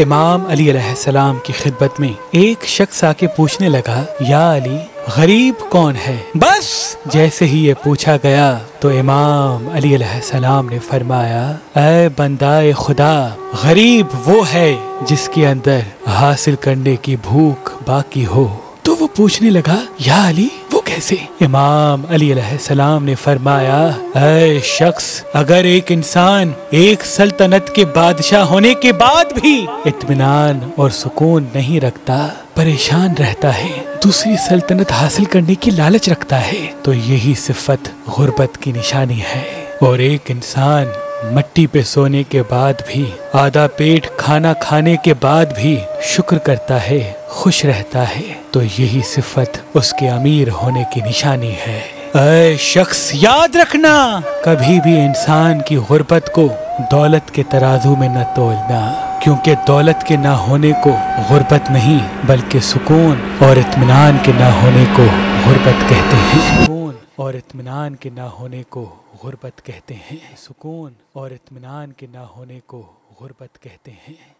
इमाम अली अलैहिस्सलाम की खिदमत में एक शख्स आके पूछने लगा, या अली, गरीब कौन है? बस जैसे ही ये पूछा गया तो इमाम अली अलैहिस्सलाम ने फरमाया, ऐ बंदाए खुदा, गरीब वो है जिसके अंदर हासिल करने की भूख बाकी हो। तो वो पूछने लगा, या अली, कैसे? इमाम अली अलैहिस्सलाम ने फरमाया, ऐ शख्स, अगर एक इंसान एक सल्तनत के बादशाह होने के बाद भी इत्मीनान और सुकून नहीं रखता, परेशान रहता है, दूसरी सल्तनत हासिल करने की लालच रखता है, तो यही सिफत गुर्बत की निशानी है। और एक इंसान मट्टी पे सोने के बाद भी, आधा पेट खाना खाने के बाद भी शुक्र करता है, खुश रहता है, तो यही सिफत उसके अमीर होने की निशानी है। ऐ शख्स, याद रखना, कभी भी इंसान की गुर्बत को दौलत के तराजू में न तोलना, क्योंकि दौलत के ना होने को गुर्बत नहीं, बल्कि सुकून और इत्मीनान के ना होने को गुर्बत कहते हैं। और इत्मीनान के ना होने को गुर्बत कहते हैं। सुकून और इत्मीनान के ना होने को गुर्बत कहते हैं।